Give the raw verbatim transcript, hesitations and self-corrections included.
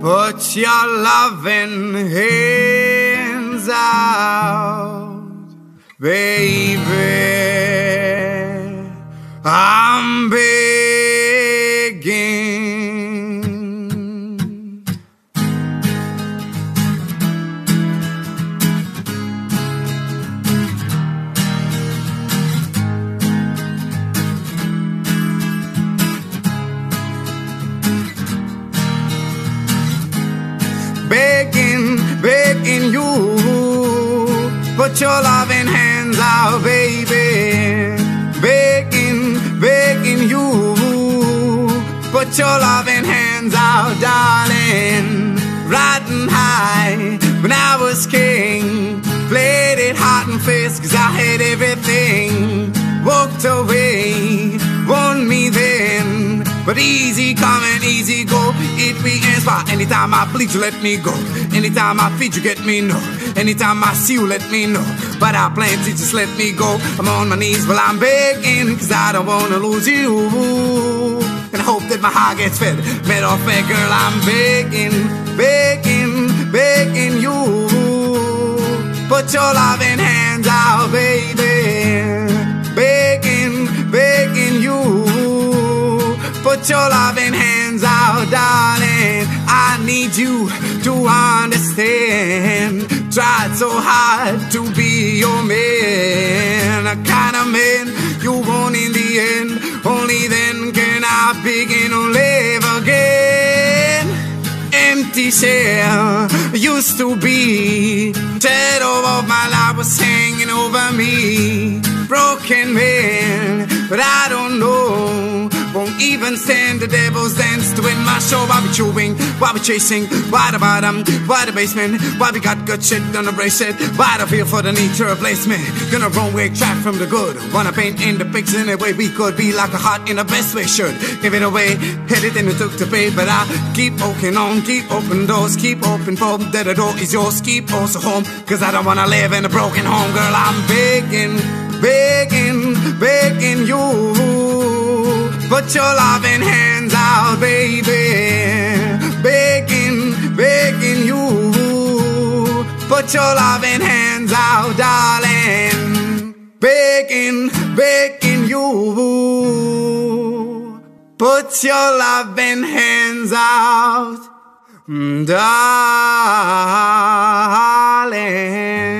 Put your loving hands out, baby. I'm begging. Begging, begging you, put your loving hands out, baby. Begging, begging you, put your loving hands out, darling. Riding high when I was king, played it hot and fast cause I had everything. Walked away, won me then, but easy come and easy go. It be and spot. Anytime I plead you let me go. Anytime I feed you get me no. Anytime I see you let me know. But I plan to just let me go. I'm on my knees while I'm begging, cause I don't wanna lose you, and I hope that my heart gets fed. Met off that girl, I'm begging, begging, begging you. Put your loving hands out, baby. Begging, begging you. Put your loving hands out, darling. I need you to understand. Tried so hard to be your man, a kind of man you want in the end. Only then can I begin to live again. Empty shell used to be, shadow of my life was hanging over me. Broken man, but I don't know, won't even stand the devil's dance to win my show. Why we chewing? Why we chasing? Why the bottom? Why the basement? Why we got good shit, don't embrace it? Why the feel for the need to replace me? Gonna wrong way, track from the good. Wanna paint in the picture in a way we could be like a heart in the best way should. Give it away, hit it and it took to pay. But I keep walking on, keep open doors, keep open for that the door is yours, keep also home. Cause I don't wanna live in a broken home, girl. I'm begging, begging, begging you. Put your loving hands out, baby. Begging, begging you. Put your loving hands out, darling. Begging, begging you. Put your loving hands out, darling.